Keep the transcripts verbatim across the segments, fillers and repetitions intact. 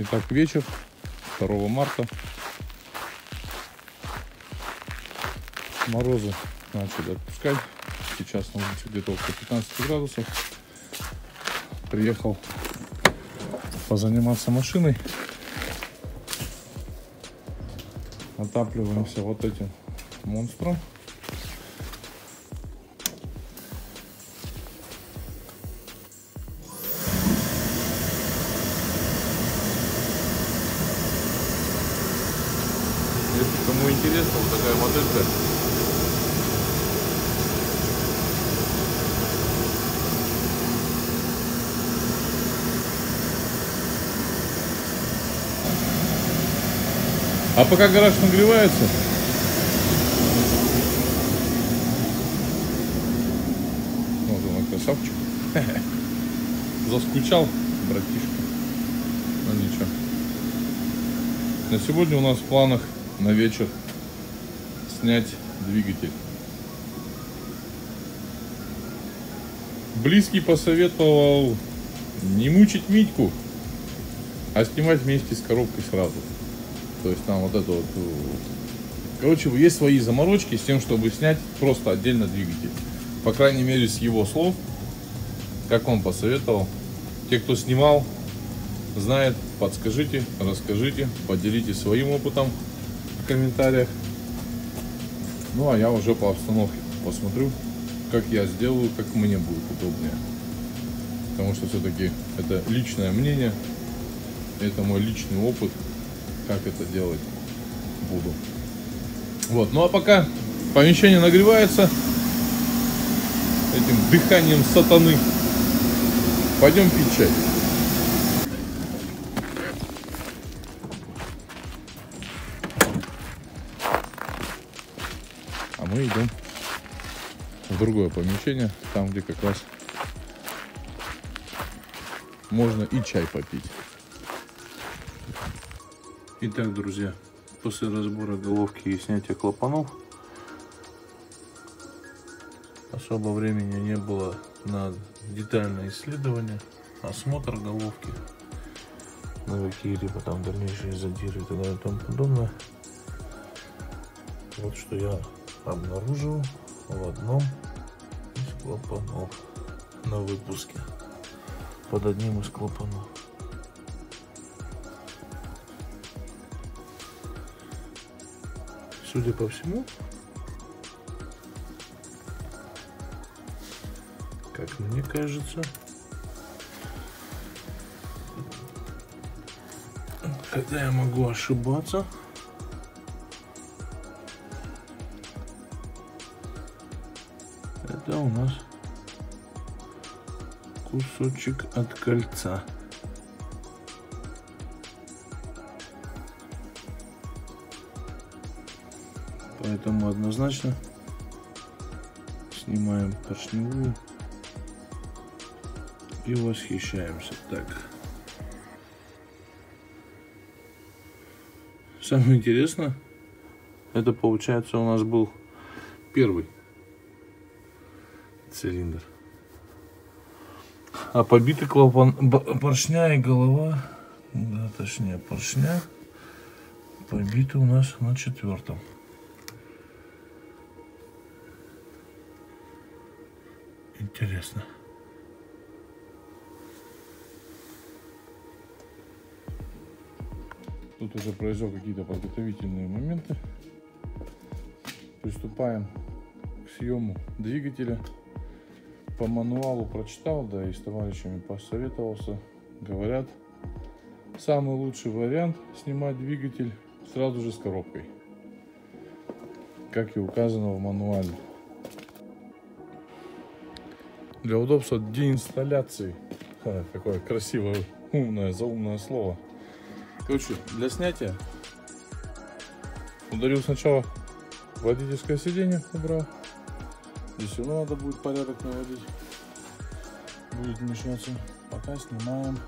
Итак, вечер второго марта. Морозы начали отпускать. Сейчас на улице где-то около пятнадцати градусов. Приехал позаниматься машиной. Отапливаемся вот этим монстром. Если кому интересно, вот такая моделька. А пока гараж нагревается, вот он, красавчик. Заскучал, братишка. Ну ничего. На сегодня у нас в планах на вечер снять двигатель. Близкий посоветовал не мучить Митьку, а снимать вместе с коробкой сразу. То есть там вот это вот, короче, есть свои заморочки с тем, чтобы снять просто отдельно двигатель. По крайней мере, с его слов, как он посоветовал. Те, кто снимал, знает, подскажите, расскажите, поделитесь своим опытом в комментариях. Ну, а я уже по обстановке посмотрю, как я сделаю, как мне будет удобнее. Потому что все-таки это личное мнение, это мой личный опыт, как это делать буду. Вот, ну а пока помещение нагревается этим дыханием сатаны, пойдем пить чай. Мы идем в другое помещение, там, где как раз можно и чай попить. Итак, друзья, после разбора головки и снятия клапанов особо времени не было на детальное исследование, осмотр головки, на какие-либо там дальнейшие задиры и так далее и тому подобное. Вот что я обнаружил в одном из клапанов на выпуске, под одним из клапанов. Судя по всему, как мне кажется, хотя я могу ошибаться, это у нас кусочек от кольца. Поэтому однозначно снимаем поршневую и восхищаемся. Так. Самое интересное, это получается у нас был первый цилиндр. А побитый клапан поршня и голова, да, точнее поршня, побиты у нас на четвертом. Интересно. Тут уже произошли какие-то подготовительные моменты. Приступаем к съему двигателя. По мануалу прочитал, да и с товарищами посоветовался. Говорят, самый лучший вариант снимать двигатель сразу же с коробкой, как и указано в мануале. Для удобства деинсталляции, ха, какое красивое, умное, заумное слово. Короче, для снятия ударил сначала водительское сиденье, убрал. Здесь все надо будет порядок наводить, будет мешаться. Пока снимаем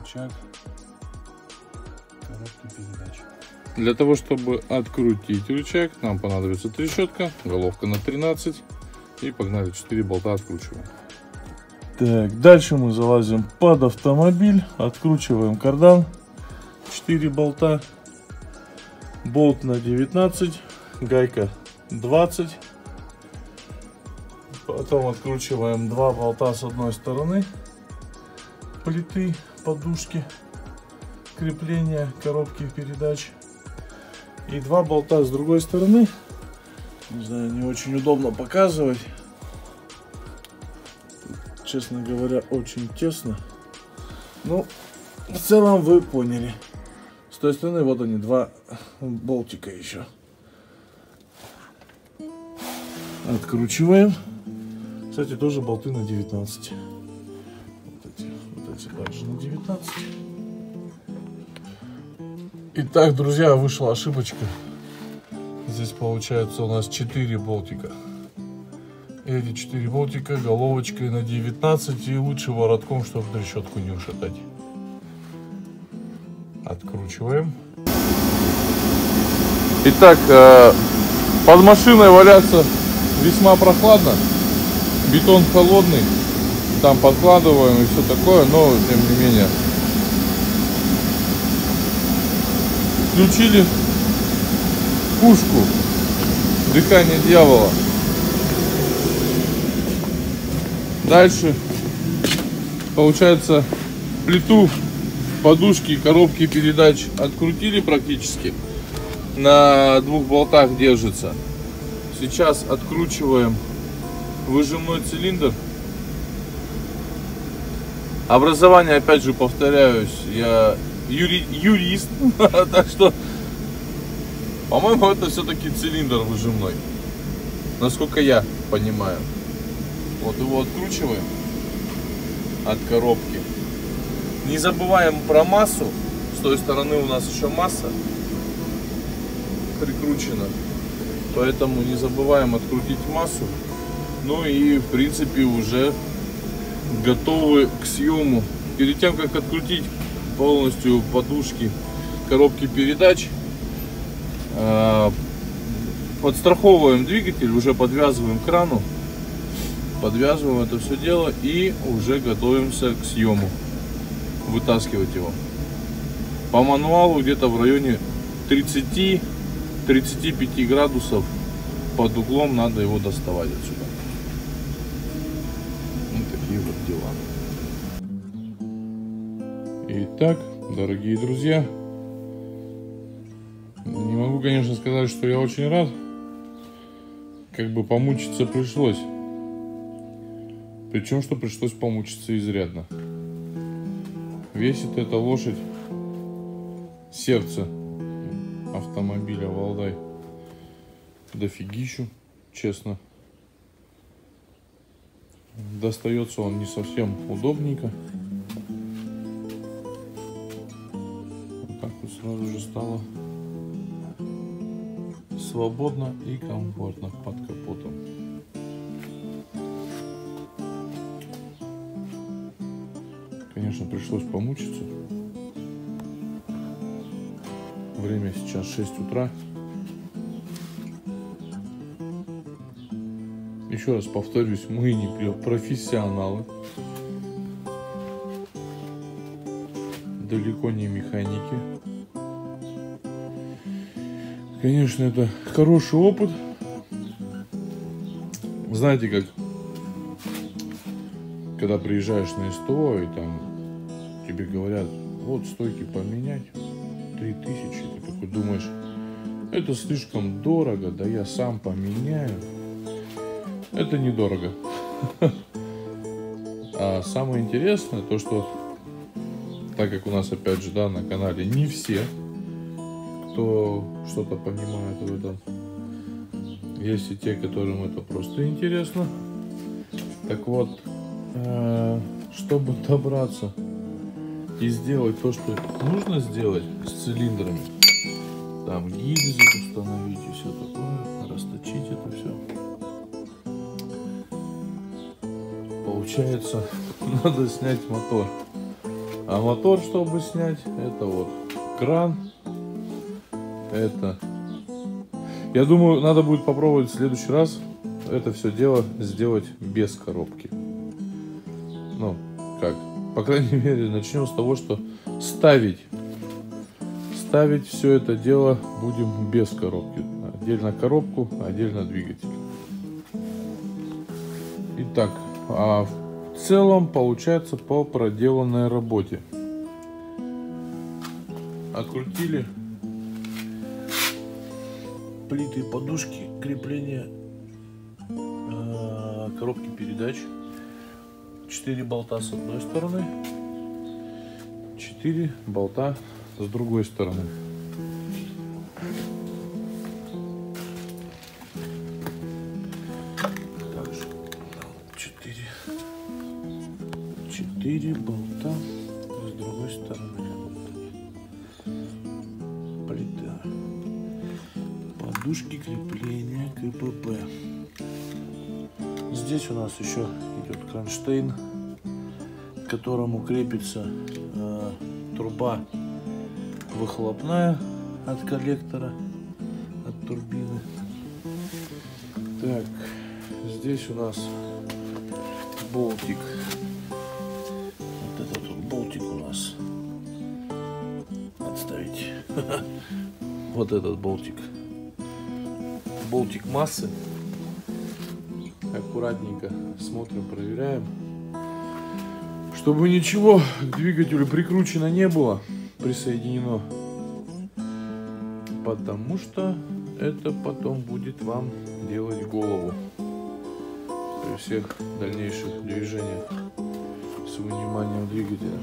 рычаг коробки передач. Для того, чтобы открутить рычаг, нам понадобится трещотка, головка на тринадцать, и погнали, четыре болта откручиваем. Так, дальше мы залазим под автомобиль, откручиваем кардан, четыре болта, болт на девятнадцать, гайка двадцать, потом откручиваем два болта с одной стороны плиты, подушки, крепления коробки передач, и два болта с другой стороны. Не знаю, не очень удобно показывать, честно говоря, очень тесно, но в целом вы поняли. С той стороны вот они, два болтика еще. Откручиваем. Кстати, тоже болты на девятнадцать. Вот эти, вот эти также на девятнадцать. Итак, друзья, вышла ошибочка. Здесь получается у нас четыре болтика. И эти четыре болтика головочкой на девятнадцать, и лучше воротком, чтобы трещотку не ушатать. Откручиваем. Итак, под машиной валяться весьма прохладно. Бетон холодный. Там подкладываем и все такое, но тем не менее. Включили пушку. Дыхание дьявола. Дальше получается плиту, подушки, коробки передач открутили практически. На двух болтах держится. Сейчас откручиваем выжимной цилиндр. Образование, опять же, повторяюсь, я юри... юрист, так что, по-моему, это все-таки цилиндр выжимной, насколько я понимаю. Вот его откручиваем от коробки. Не забываем про массу. С той стороны у нас еще масса прикручена, поэтому не забываем открутить массу. Ну и в принципе уже готовы к съему. Перед тем как открутить полностью подушки, коробки передач, подстраховываем двигатель, уже подвязываем к крану, подвязываем это все дело и уже готовимся к съему, вытаскивать его. По мануалу где-то в районе тридцати тридцати пяти градусов под углом надо его доставать отсюда. Вот такие вот дела. Итак, дорогие друзья, не могу, конечно, сказать, что я очень рад. Как бы помучиться пришлось. Причем, что пришлось помучиться изрядно. Весит эта лошадь, сердце автомобиля Валдай, дофигищу, честно. Достается он не совсем удобненько. Вот так вот сразу же стало свободно и комфортно под капотом. Конечно, пришлось помучиться. Время сейчас шесть утра. Еще раз повторюсь, мы не профессионалы, далеко не механики. Конечно, это хороший опыт. Знаете, как когда приезжаешь на ИСТО и там тебе говорят, вот стойки поменять три тысячи, ты такой думаешь, это слишком дорого, да я сам поменяю. Это недорого. А самое интересное то, что так как у нас, опять же, да, на канале не все, кто что-то понимает в этом, есть и те, которым это просто интересно. Так вот, чтобы добраться и сделать то, что нужно сделать с цилиндрами, там гильзы установить и все такое, расточить это все, получается, надо снять мотор. А мотор, чтобы снять, это вот кран. Это, я думаю, надо будет попробовать в следующий раз это все дело сделать без коробки. Ну, как? По крайней мере, начнем с того, что ставить. Ставить все это дело будем без коробки. Отдельно коробку, отдельно двигатель. Итак, а в целом получается по проделанной работе. Открутили плиты, подушки, крепление э, коробки передач. четыре болта с одной стороны, четыре болта с другой стороны. Также четыре болта с другой стороны. Плита. Подушки крепления КПП. Здесь у нас еще идет кронштейн, к которому крепится э, труба выхлопная от коллектора, от турбины. Так, здесь у нас болтик. Вот этот вот болтик у нас. Отставить. Вот этот болтик. Болтик массы. Аккуратненько смотрим, проверяем, чтобы ничего к двигателю прикручено не было, присоединено, потому что это потом будет вам делать голову при всех дальнейших движениях с выниманием двигателя.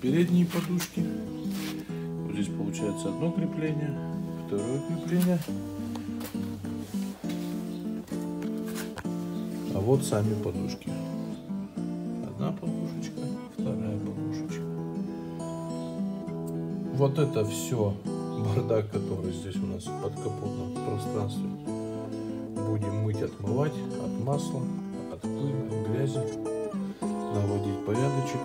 Передние подушки, вот здесь получается одно крепление, второе крепление. А вот сами подушки. Одна подушечка, вторая подушечка. Вот это все бардак, который здесь у нас в подкапотном пространстве, будем мыть, отмывать от масла, от пыли, от грязи, наводить порядочек.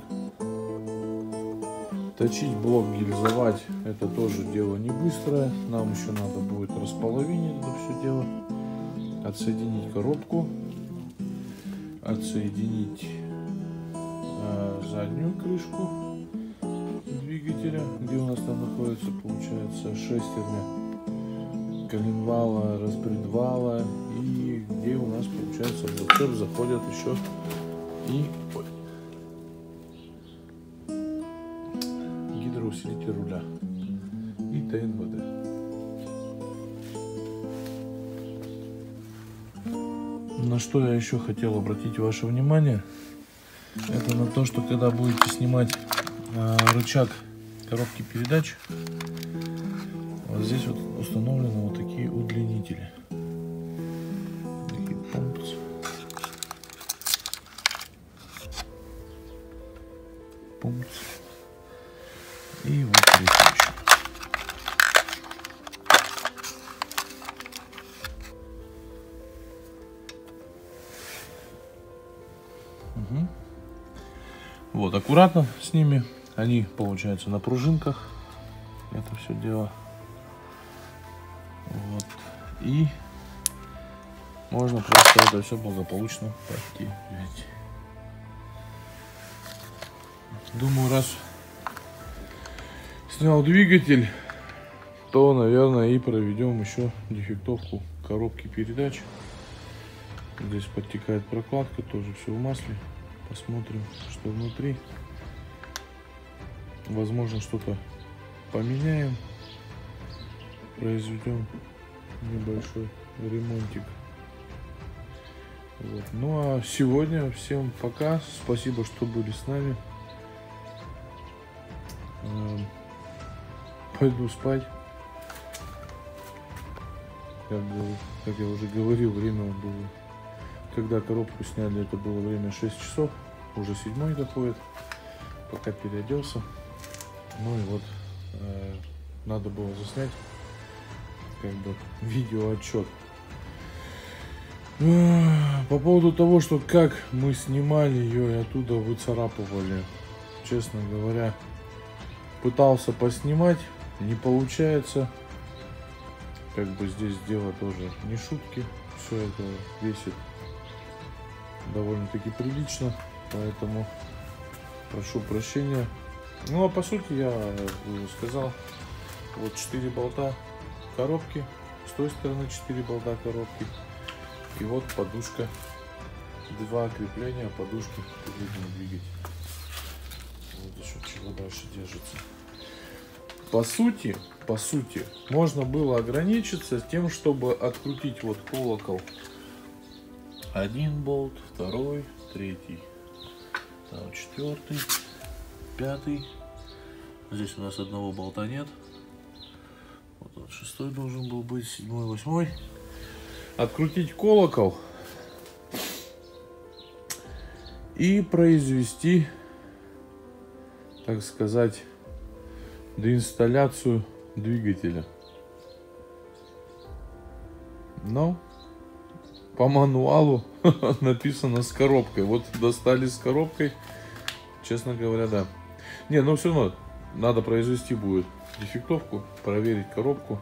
Точить блок, гильзовать — это тоже дело не быстрое. Нам еще надо будет располовинить это все дело, отсоединить коробку, отсоединить э, заднюю крышку двигателя, где у нас там находится, получается, шестерня коленвала, распредвала, и где у нас, получается, в зацеп заходят еще и гидроусилитель руля и ТНВД. На что я еще хотел обратить ваше внимание, это на то, что когда будете снимать э, рычаг коробки передач, вот здесь вот установлены вот такие удлинители. Такие пункции. Пункции. И вот здесь еще. Вот, аккуратно с ними, они, получается, на пружинках, это все дело. Вот, и можно просто это все благополучно подтянуть. Думаю, раз снял двигатель, то, наверное, и проведем еще дефектовку коробки передач. Здесь подтекает прокладка, тоже все в масле. Посмотрим, что внутри. Возможно, что-то поменяем. Произведем небольшой ремонтик. Вот. Ну а сегодня всем пока. Спасибо, что были с нами. Пойду спать. Как, как я уже говорил, время было... Когда коробку сняли, это было время шесть часов, уже седьмой доходит, пока переоделся. Ну и вот, э, надо было заснять как бы видеоотчет. По поводу того, что как мы снимали ее и оттуда выцарапывали, честно говоря, пытался поснимать, не получается. Как бы здесь дело тоже не шутки, все это весит довольно-таки прилично, поэтому прошу прощения. Ну а по сути я уже сказал, вот четыре болта коробки, с той стороны четыре болта коробки, и вот подушка, два крепления подушки, передний двигатель. Вот еще чего дальше держится. По сути, по сути, можно было ограничиться тем, чтобы открутить вот колокол. Один болт, второй, третий, там четвертый, пятый. Здесь у нас одного болта нет. Вот он, шестой должен был быть, седьмой, восьмой. Открутить колокол и произвести, так сказать, доинсталляцию двигателя. Но по мануалу написано с коробкой. Вот достали с коробкой. Честно говоря, да. Не, но все равно надо произвести будет дефектовку, проверить коробку,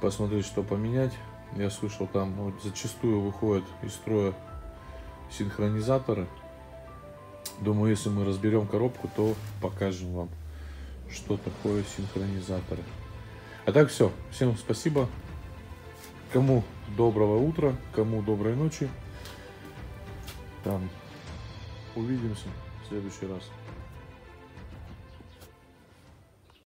посмотреть, что поменять. Я слышал, там вот, зачастую выходят из строя синхронизаторы. Думаю, если мы разберем коробку, то покажем вам, что такое синхронизаторы. А так все. Всем спасибо. Кому доброго утра, кому доброй ночи. Там увидимся в следующий раз.